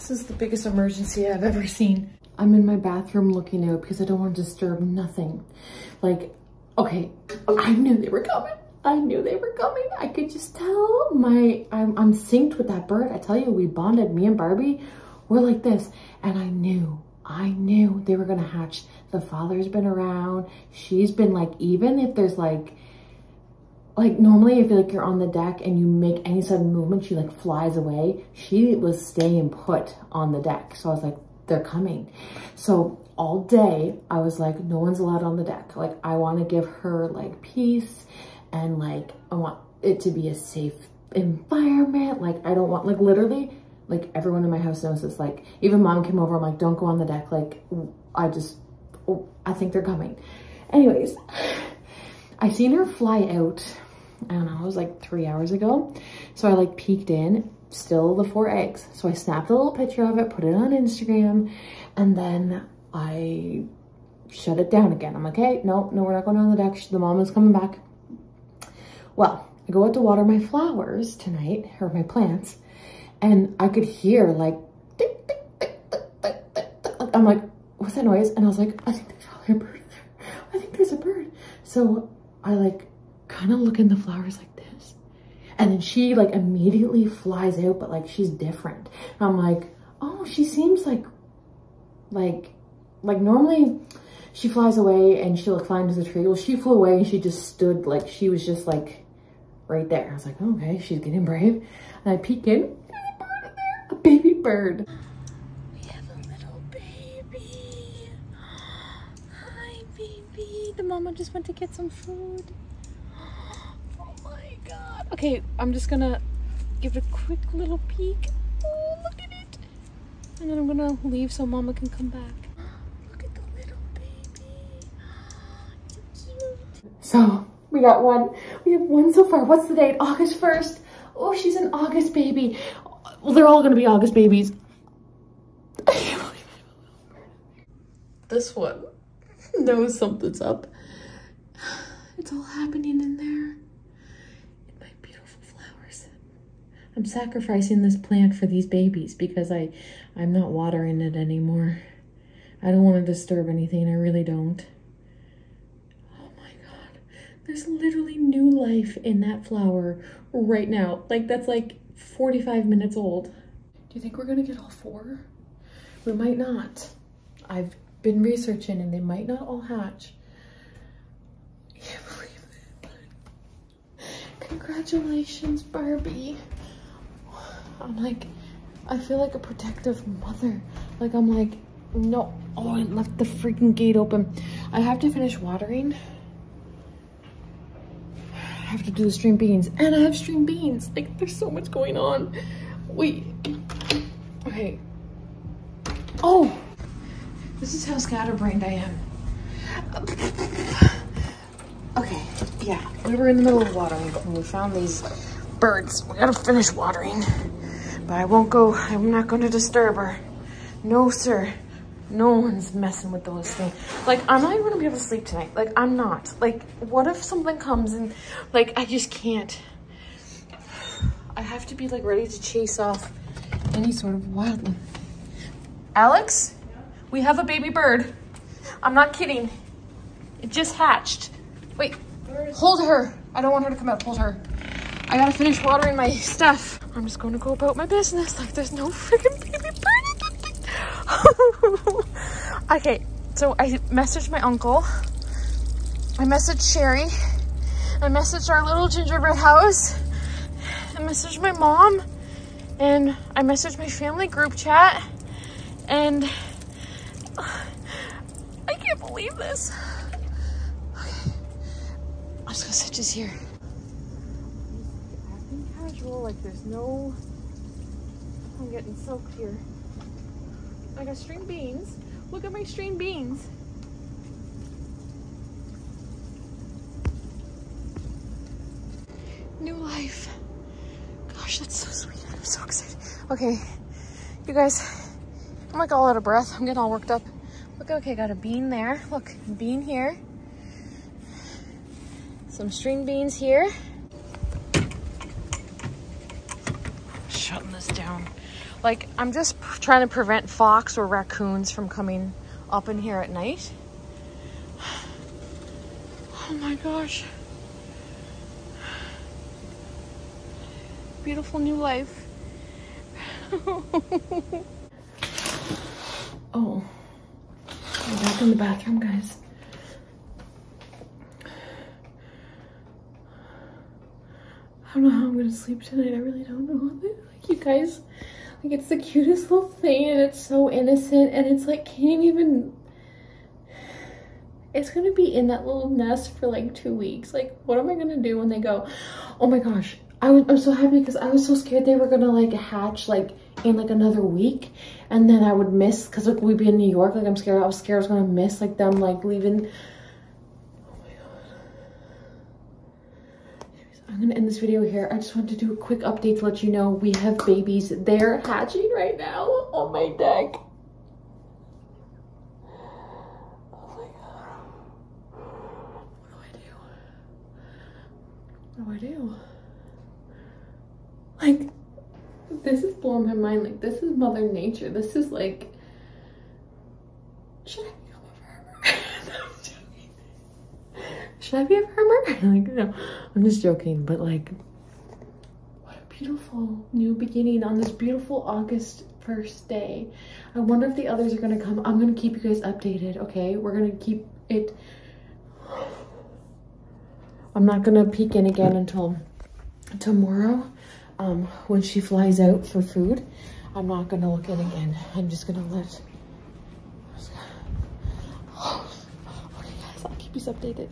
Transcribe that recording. This is the biggest emergency I've ever seen. I'm in my bathroom looking out because I don't want to disturb nothing. Like, okay, I knew they were coming. I knew they were coming. I could just tell. I'm synced with that bird. I tell you, we bonded, me and Barbie. We're like this. And I knew they were gonna hatch. The father's been around. She's been like, even if there's like normally I feel like you're on the deck and you make any sudden movement, she like flies away. She was staying put on the deck. So I was like, they're coming. So all day I was like, no one's allowed on the deck. Like I want to give her like peace. And like, I want it to be a safe environment. Like, I don't want, like literally, like everyone in my house knows this. Like even mom came over, I'm like, don't go on the deck. Like I think they're coming. Anyways, I seen her fly out, I don't know, it was like 3 hours ago. So I like peeked in, still the 4 eggs. So I snapped a little picture of it, put it on Instagram, and then I shut it down again. I'm like, hey, no, we're not going on the deck. The mom is coming back. Well, I go out to water my flowers tonight, or my plants, and I could hear like, tick, tick, tick, tick, tick, tick, tick. I'm like, what's that noise? And I was like, I think there's probably a bird there. I think there's a bird. So I like kind of look in the flowers like this. And then she like immediately flies out, but like she's different. And I'm like, oh, she seems like normally she flies away and she'll climb to the tree. Well, she flew away and she just stood like, she was just like, right there. I was like, oh, okay, she's getting brave. And I peek in, a baby bird. We have a little baby. Hi, baby. The mama just went to get some food. Oh my God. Okay, I'm just gonna give it a quick little peek. Oh, look at it. And then I'm gonna leave so mama can come back. Look at the little baby. So cute. So we got one. We have one so far. What's the date? August 1st. Oh, she's an August baby. Well, they're all going to be August babies. This one knows something's up. It's all happening in there. In my beautiful flowers. I'm sacrificing this plant for these babies because I'm not watering it anymore. I don't want to disturb anything. I really don't. There's literally new life in that flower right now. Like that's like 45 minutes old. Do you think we're gonna get all 4? We might not. I've been researching and they might not all hatch. I can't believe it. Congratulations, Barbie. I'm like, I feel like a protective mother. Like I'm like, no, oh, I left the freaking gate open. I have to finish watering. I have to do the string beans, and I have string beans. Like there's so much going on. Wait, okay. Oh, this is how scatterbrained I am. Okay, yeah, we were in the middle of watering and we found these birds. We gotta finish watering, but I won't go, I'm not gonna disturb her. No, sir. No one's messing with those things. Like, I'm not even gonna be able to sleep tonight. Like, I'm not. Like, what if something comes and, like, I just can't. I have to be, like, ready to chase off any sort of wildlife. Alex, we have a baby bird. I'm not kidding. It just hatched. Wait, hold her. I don't want her to come out. Hold her. I gotta finish watering my stuff. I'm just gonna go about my business. Like, there's no freaking baby bird. Okay, so I messaged my uncle, I messaged Sherry, I messaged our little gingerbread house, I messaged my mom, and I messaged my family group chat, and I can't believe this. Okay, I'm just gonna sit just here. Acting casual, like there's no, I'm getting soaked here. I got string beans. Look at my string beans. New life. Gosh, that's so sweet. I'm so excited. Okay, you guys, I'm like all out of breath. I'm getting all worked up. Look, okay, got a bean there. Look, bean here. Some string beans here. Shutting this down. Like, I'm just trying to prevent fox or raccoons from coming up in here at night. Oh my gosh. Beautiful new life. Oh, I'm back in the bathroom, guys. I don't know how I'm gonna sleep tonight. I really don't know. Like, you guys, like, it's the cutest little thing, and it's so innocent, and it's like, can't even. It's gonna be in that little nest for like 2 weeks. Like, what am I gonna do when they go? Oh my gosh, I'm so happy because I was so scared they were gonna like hatch like in like another week, and then I would miss, because like we'd be in New York. Like, I was scared I was gonna miss like them like leaving. I'm gonna end this video here. I just wanted to do a quick update to let you know we have babies. They're hatching right now on my deck. Oh my god. What do I do? What do I do? Like, this is blowing my mind. Like, this is Mother Nature. This is like, should I become a farmer? No, I'm joking. Should I be a farmer? Like, no, I'm just joking, but like, what a beautiful new beginning on this beautiful August 1st day. I wonder if the others are gonna come. I'm gonna keep you guys updated, okay? We're gonna keep it. I'm not gonna peek in again until tomorrow, when she flies out for food. I'm not gonna look in again. I'm just gonna let, okay guys, I'll keep you updated.